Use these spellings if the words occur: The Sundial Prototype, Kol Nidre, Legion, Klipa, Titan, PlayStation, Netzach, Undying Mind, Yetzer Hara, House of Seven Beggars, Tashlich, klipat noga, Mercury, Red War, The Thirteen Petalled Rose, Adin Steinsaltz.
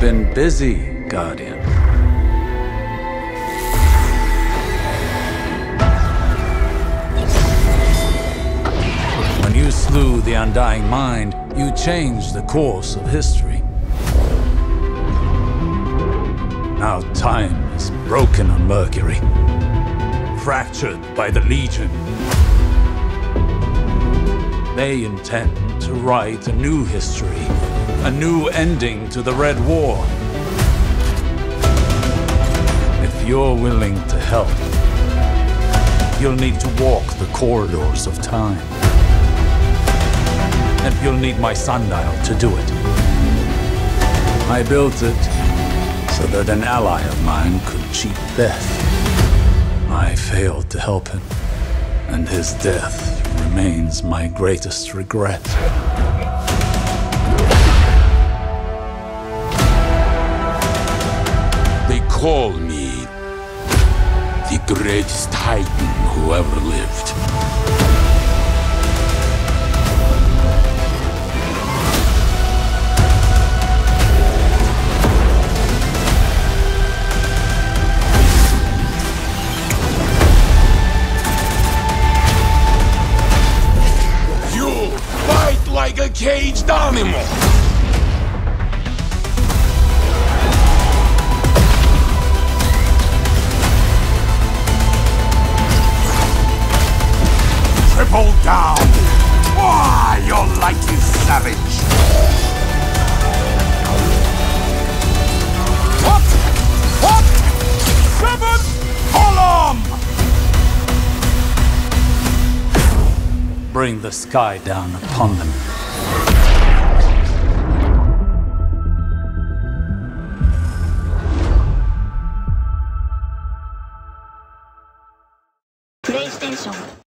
You've been busy, Guardian. When you slew the Undying Mind, you changed the course of history. Now time is broken on Mercury, fractured by the Legion. They intend to write a new history, a new ending to the Red War. If you're willing to help, you'll need to walk the corridors of time. And you'll need my sundial to do it. I built it so that an ally of mine could cheat death. I failed to help him, and his death remains my greatest regret. They call me the greatest Titan who ever lived. Like a caged animal. Triple down. Why, your light is savage. What? What? 7 column. Bring the sky down upon them. PlayStation